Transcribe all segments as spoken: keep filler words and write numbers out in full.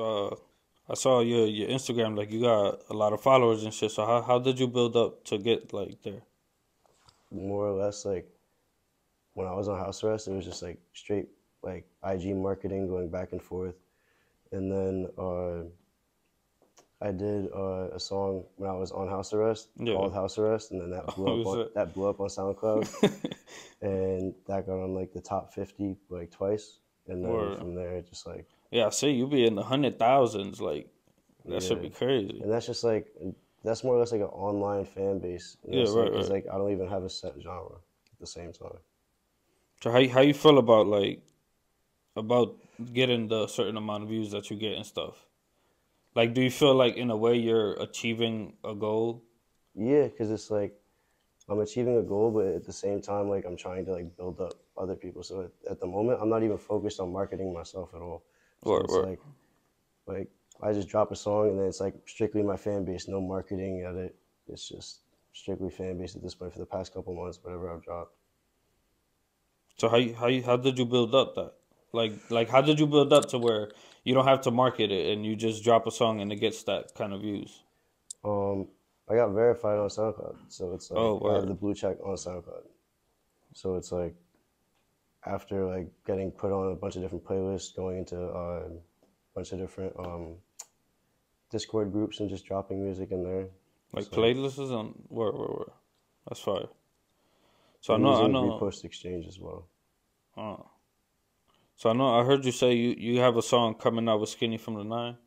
uh, I saw your your Instagram, like you got a lot of followers and shit. So how how did you build up to get like there? More or less, like when I was on house arrest, it was just like straight like I G marketing going back and forth, and then uh, I did uh, a song when I was on house arrest yeah. called House Arrest, and then that blew oh, up on, that blew up on SoundCloud, and that got on like the top fifty like twice, and then Word. from there just like. Yeah, I see you be in the hundred thousands, like that yeah. should be crazy. And that's just like that's more or less like an online fan base. Yeah, right, like, right. It's like I don't even have a set genre at the same time. So how how you feel about like about getting the certain amount of views that you get and stuff? Like, do you feel like in a way you're achieving a goal? Yeah, because it's like I'm achieving a goal, but at the same time, like I'm trying to like build up other people. So at, at the moment, I'm not even focused on marketing myself at all. So or, it's or. like, like I just drop a song and then it's like strictly my fan base, no marketing at it. It's just strictly fan base at this point for the past couple months, whatever I've dropped. So how you, how you, how did you build up that? Like like how did you build up to where you don't have to market it and you just drop a song and it gets that kind of views? Um, I got verified on SoundCloud, so it's like oh, I have the blue check on SoundCloud, so it's like. After like getting put on a bunch of different playlists, going into uh, a bunch of different um, Discord groups and just dropping music in there. Like so, playlists on where where where? That's fire. So I know I know. Music Repost Exchange as well. Oh. So I know I heard you say you, you have a song coming out with Skinny from The Nine.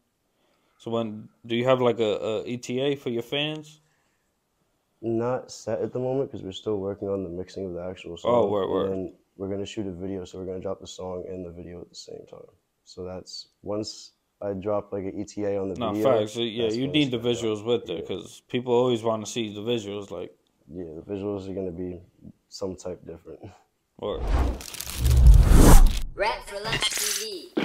So when do you have like a, a E T A for your fans? Not set at the moment because we're still working on the mixing of the actual song. Oh, where where? We're going to shoot a video, so we're going to drop the song and the video at the same time. So that's, once I drop, like, an E T A on the nah, video. No, facts. Yeah, you need the visuals out. with it, because yeah. people always want to see the visuals, like. Yeah, the visuals are going to be some type different. Or. Rap for Life T V.